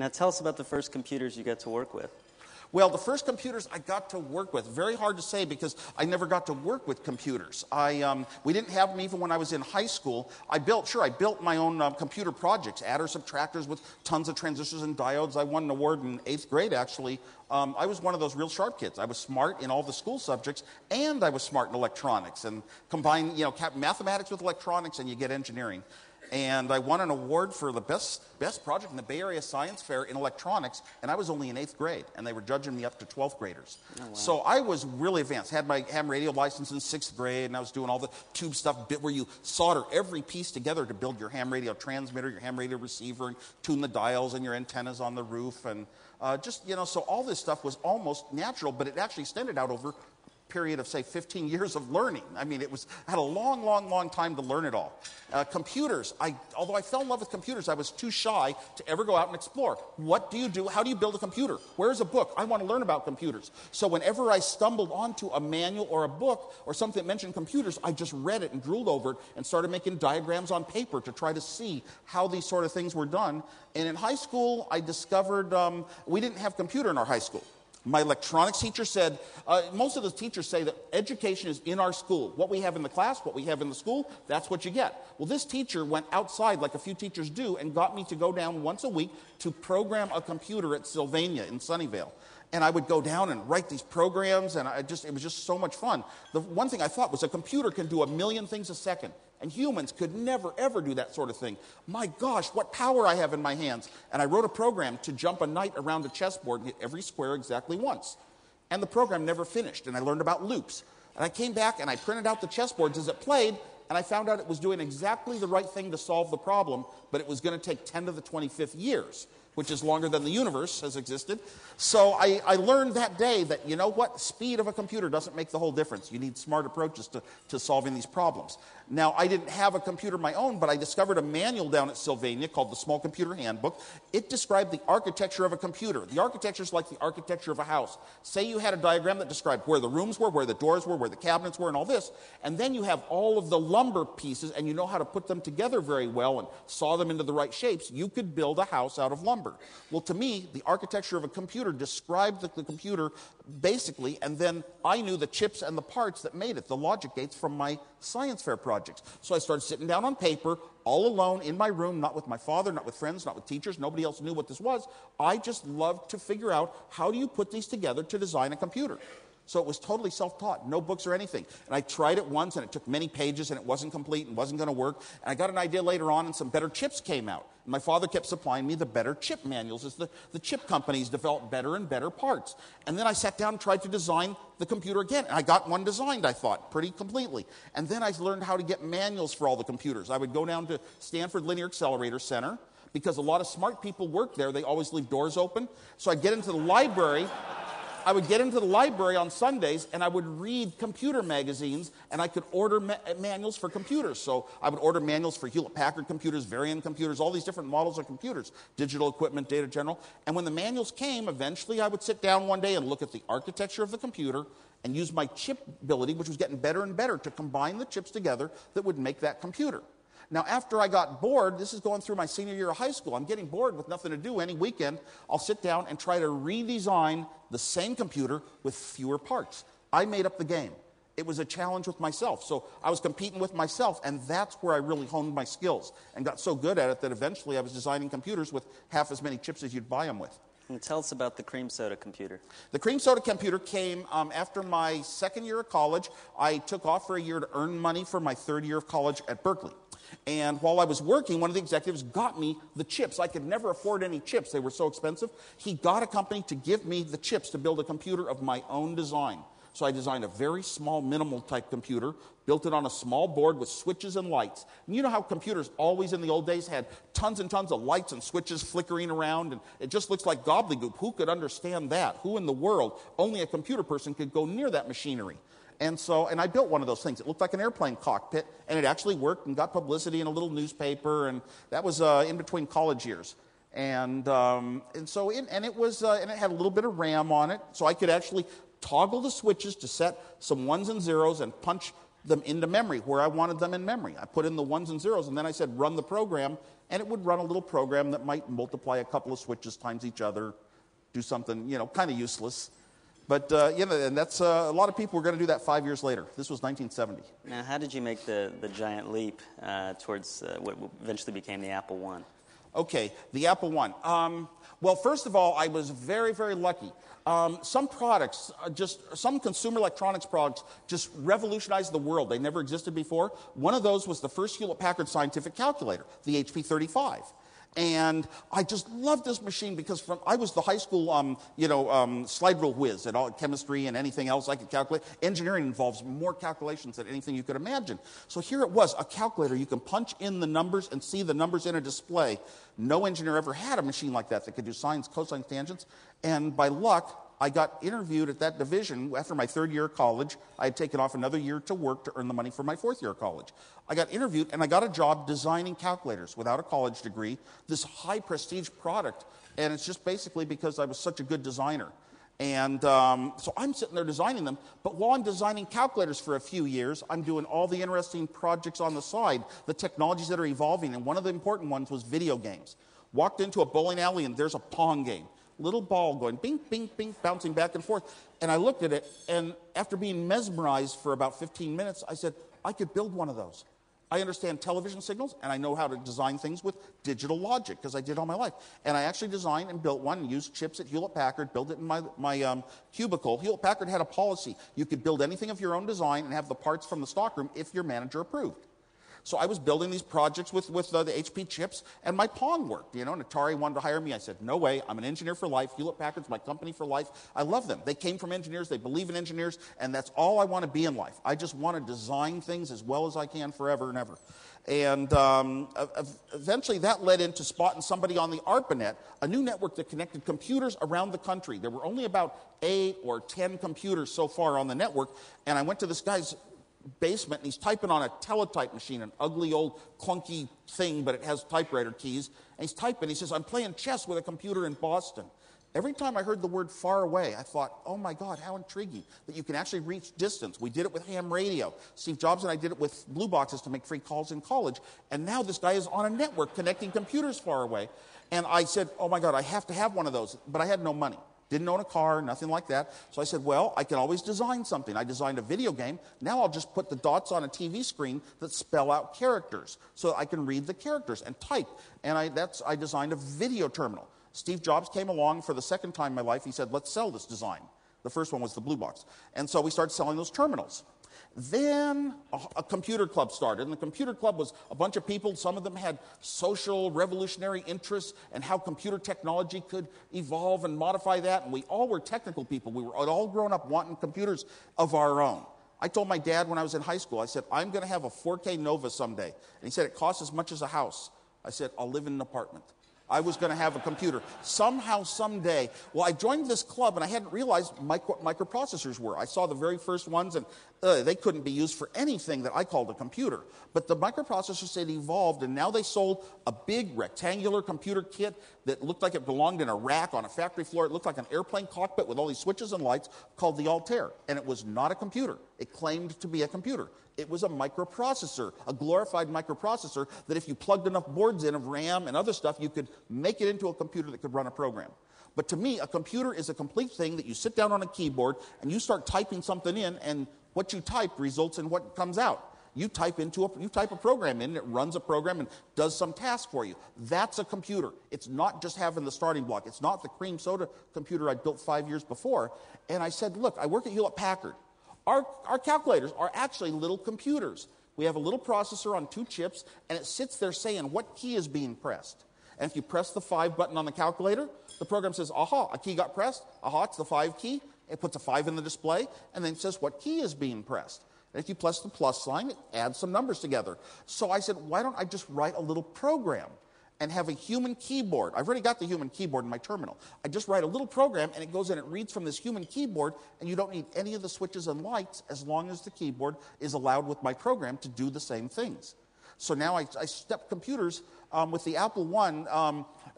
Now tell us about the first computers you got to work with. Well, the first computers I got to work with, very hard to say because I never got to work with computers. We didn't have them even when I was in high school. I built my own computer projects, adders, subtractors with tons of transistors and diodes. I won an award in 8th grade, actually. I was one of those real sharp kids. I was smart in all the school subjects, and I was smart in electronics. And combine, you know, mathematics with electronics, and you get engineering. And I won an award for the best project in the Bay Area Science Fair in electronics, and I was only in 8th grade, and they were judging me up to 12th graders. Oh, wow. So I was really advanced. Had my ham radio license in 6th grade, and I was doing all the tube stuff where you solder every piece together to build your ham radio transmitter, your ham radio receiver, and tune the dials and your antennas on the roof. And just, you know, so all this stuff was almost natural, but it actually extended out over period of, say, 15 years of learning. I mean, I had a long, long, long time to learn it all. Computers, although I fell in love with computers, I was too shy to ever go out and explore. What do you do? How do you build a computer? Where's a book? I want to learn about computers. So whenever I stumbled onto a manual or a book or something that mentioned computers, I just read it and drooled over it and started making diagrams on paper to try to see how these sort of things were done. And in high school, I discovered we didn't have computer in our high school. My electronics teacher said, most of the teachers say that education is in our school. What we have in the class, what we have in the school, that's what you get. Well, this teacher went outside like a few teachers do and got me to go down once a week to program a computer at Sylvania in Sunnyvale. And I would go down and write these programs, and it was just so much fun. The one thing I thought was a computer can do 1,000,000 things a second, and humans could never, ever do that sort of thing. My gosh, what power I have in my hands. And I wrote a program to jump a knight around a chessboard and hit every square exactly once. And the program never finished, and I learned about loops. And I came back, and I printed out the chessboards as it played, and I found out it was doing exactly the right thing to solve the problem, but it was going to take 10 to the 25th years, which is longer than the universe has existed. So I learned that day that, you know what, speed of a computer doesn't make the whole difference. You need smart approaches to solving these problems. Now, I didn't have a computer of my own, but I discovered a manual down at Sylvania called the Small Computer Handbook. It described the architecture of a computer. The architecture is like the architecture of a house. Say you had a diagram that described where the rooms were, where the doors were, where the cabinets were, and all this, and then you have all of the lumber pieces, and you know how to put them together very well and saw them into the right shapes, you could build a house out of lumber. Well, to me, the architecture of a computer described the computer basically, and then I knew the chips and the parts that made it, the logic gates from my science fair projects. So I started sitting down on paper, all alone in my room, not with my father, not with friends, not with teachers. Nobody else knew what this was. I just loved to figure out how do you put these together to design a computer. So it was totally self-taught, no books or anything. And I tried it once, and it took many pages, and it wasn't complete and wasn't going to work. And I got an idea later on, and some better chips came out. And my father kept supplying me the better chip manuals as the chip companies developed better and better parts. And then I sat down and tried to design the computer again. And I got one designed, I thought, pretty completely. And then I learned how to get manuals for all the computers. I would go down to Stanford Linear Accelerator Center, because a lot of smart people work there. They always leave doors open. So I'd get into the library. I would get into the library on Sundays, and I would read computer magazines, and I could order manuals for computers. So I would order manuals for Hewlett-Packard computers, Varian computers, all these different models of computers, Digital Equipment, Data General. And when the manuals came, eventually I would sit down one day and look at the architecture of the computer and use my chip ability, which was getting better and better, to combine the chips together that would make that computer. Now, after I got bored, this is going through my senior year of high school. I'm getting bored with nothing to do any weekend. I'll sit down and try to redesign the same computer with fewer parts. I made up the game. It was a challenge with myself. So I was competing with myself, and that's where I really honed my skills and got so good at it that eventually I was designing computers with half as many chips as you'd buy them with. And tell us about the cream soda computer. The cream soda computer came after my second year of college. I took off for a year to earn money for my third year of college at Berkeley. And while I was working, one of the executives got me the chips. I could never afford any chips. They were so expensive. He got a company to give me the chips to build a computer of my own design. So I designed a very small, minimal type computer, built it on a small board with switches and lights. And you know how computers always in the old days had tons and tons of lights and switches flickering around, and it just looks like gobbledygook. Who could understand that? Who in the world? Only a computer person could go near that machinery. And I built one of those things. It looked like an airplane cockpit, and it actually worked and got publicity in a little newspaper, and that was in between college years. And it had a little bit of RAM on it, so I could actually toggle the switches to set some ones and zeros and punch them into memory where I wanted them in memory. I put in the ones and zeros, and then I said run the program, and it would run a little program that might multiply a couple of switches times each other, do something, you know, kind of useless. But, you know, and that's a lot of people were going to do that 5 years later. This was 1970. Now, how did you make the giant leap towards what eventually became the Apple One? Okay, the Apple One. Well, first of all, I was very, very lucky. Some products, some consumer electronics products just revolutionized the world. They never existed before. One of those was the first Hewlett-Packard scientific calculator, the HP-35. And I just loved this machine because I was the high school, slide rule whiz at all chemistry and anything else I could calculate. Engineering involves more calculations than anything you could imagine. So here it was, a calculator. You can punch in the numbers and see the numbers in a display. No engineer ever had a machine like that could do sines, cosines, tangents. And by luck, I got interviewed at that division after my third year of college. I had taken off another year to work to earn the money for my fourth year of college. I got interviewed, and I got a job designing calculators without a college degree, this high-prestige product, and it's just basically because I was such a good designer. And so I'm sitting there designing them, but while I'm designing calculators for a few years, I'm doing all the interesting projects on the side, the technologies that are evolving, and one of the important ones was video games. Walked into a bowling alley, and there's a Pong game. Little ball going bing, bing, bing, bouncing back and forth. And I looked at it, and after being mesmerized for about 15 minutes, I said, I could build one of those. I understand television signals, and I know how to design things with digital logic, because I did all my life. And I actually designed and built one, used chips at Hewlett-Packard, built it in my cubicle. Hewlett-Packard had a policy. You could build anything of your own design and have the parts from the stockroom if your manager approved. So I was building these projects with the HP chips, and my Pong worked, you know, and Atari wanted to hire me. I said, no way, I'm an engineer for life. Hewlett-Packard's my company for life. I love them. They came from engineers. They believe in engineers, and that's all I want to be in life. I just want to design things as well as I can forever and ever. And eventually that led into spotting somebody on the ARPANET, a new network that connected computers around the country. There were only about 8 or 10 computers so far on the network, and I went to this guy's basement, and he's typing on a teletype machine, an ugly old clunky thing, but it has typewriter keys, and he's typing. He says, I'm playing chess with a computer in Boston. Every time I heard the word far away, I thought, oh my God, how intriguing that you can actually reach distance. We did it with ham radio. Steve Jobs and I did it with blue boxes to make free calls in college, and now this guy is on a network connecting computers far away. And I said, oh my God, I have to have one of those, but I had no money. Didn't own a car, nothing like that. So I said, well, I can always design something. I designed a video game. Now I'll just put the dots on a TV screen that spell out characters so I can read the characters and type. And I designed a video terminal. Steve Jobs came along for the second time in my life. He said, let's sell this design. The first one was the blue box. And so we started selling those terminals. Then a computer club started, and the computer club was a bunch of people. Some of them had social, revolutionary interests and how computer technology could evolve and modify that, and we all were technical people. We were all grown up wanting computers of our own. I told my dad when I was in high school, I said, I'm going to have a 4K Nova someday. And he said, it costs as much as a house. I said, I'll live in an apartment. I was going to have a computer. Somehow, someday. Well, I joined this club, and I hadn't realized microprocessors were. I saw the very first ones, and they couldn't be used for anything that I called a computer. But the microprocessors had evolved, and now they sold a big rectangular computer kit that looked like it belonged in a rack on a factory floor. It looked like an airplane cockpit with all these switches and lights called the Altair. And it was not a computer. It claimed to be a computer. It was a microprocessor, a glorified microprocessor that if you plugged enough boards in of RAM and other stuff, you could make it into a computer that could run a program. But to me, a computer is a complete thing that you sit down on a keyboard and you start typing something in, and what you type results in what comes out. You type a program in, and it runs a program and does some task for you. That's a computer. It's not just having the starting block. It's not the cream soda computer I built 5 years before. And I said, look, I work at Hewlett-Packard. Our calculators are actually little computers. We have a little processor on two chips, and it sits there saying what key is being pressed. And if you press the 5 button on the calculator, the program says, aha, a key got pressed. Aha, it's the 5 key. It puts a 5 in the display, and then it says what key is being pressed. And if you press the plus sign, it adds some numbers together. So I said, why don't I just write a little program and have a human keyboard? I've already got the human keyboard in my terminal. I just write a little program, and it goes in and reads from this human keyboard, and you don't need any of the switches and lights as long as the keyboard is allowed with my program to do the same things. So now I stepped computers with the Apple One.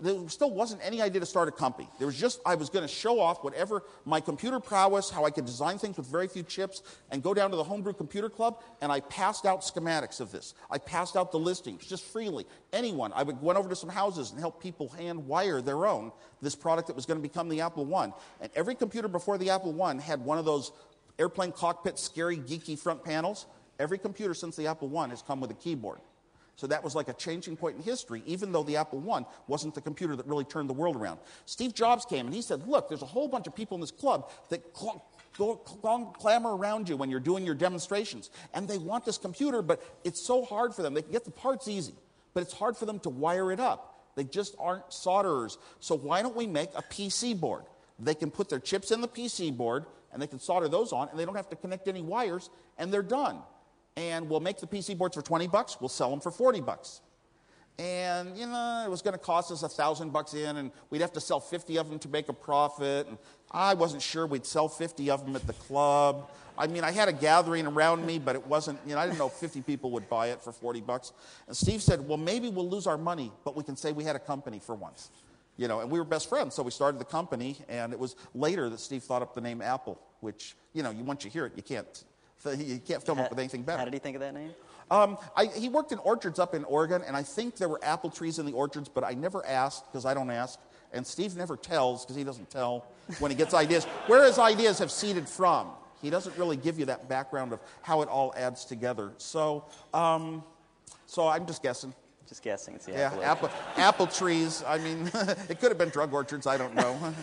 There still wasn't any idea to start a company. There was just, I was going to show off whatever my computer prowess, how I could design things with very few chips, and go down to the homebrew computer club, and I passed out schematics of this. I passed out the listings just freely. Anyone, I went over to some houses and helped people hand wire their own, this product that was going to become the Apple One. And every computer before the Apple One had one of those airplane cockpit, scary, geeky front panels. Every computer since the Apple One has come with a keyboard. So that was like a changing point in history, even though the Apple I wasn't the computer that really turned the world around. Steve Jobs came and he said, look, there's a whole bunch of people in this club that clamor around you when you're doing your demonstrations. And they want this computer, but it's so hard for them. They can get the parts easy, but it's hard for them to wire it up. They just aren't solderers. So why don't we make a PC board? They can put their chips in the PC board, and they can solder those on, and they don't have to connect any wires, and they're done. And we'll make the PC boards for 20 bucks. We'll sell them for 40 bucks. And, you know, it was going to cost us 1,000 bucks in, and we'd have to sell 50 of them to make a profit. And I wasn't sure we'd sell 50 of them at the club. I mean, I had a gathering around me, but it wasn't, you know, I didn't know 50 people would buy it for 40 bucks. And Steve said, well, maybe we'll lose our money, but we can say we had a company for once. You know, and we were best friends, so we started the company, and it was later that Steve thought up the name Apple, which, you know, once you hear it, you can't film it with anything better. How did he think of that name? He worked in orchards up in Oregon, and I think there were apple trees in the orchards, but I never asked because I don't ask. And Steve never tells because he doesn't tell when he gets ideas. Where his ideas have seeded from. He doesn't really give you that background of how it all adds together. So, so I'm just guessing. Just guessing. It's the apple. Yeah, apple trees. I mean, it could have been drug orchards. I don't know.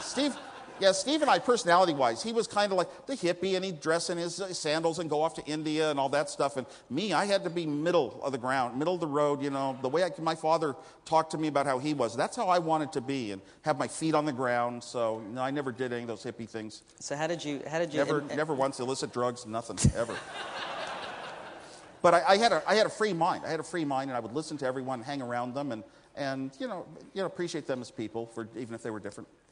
Steve... Yeah, Steve and I, personality-wise, he was kind of like the hippie, and he'd dress in his sandals and go off to India and all that stuff. And me, I had to be middle of the ground, middle of the road, you know, the way my father talked to me about how he was. That's how I wanted to be and have my feet on the ground. So you know, I never did any of those hippie things. So how did you never once illicit drugs, nothing, ever. But I had a free mind. I had a free mind, and I would listen to everyone, hang around them, and you know, appreciate them as people, for even if they were different.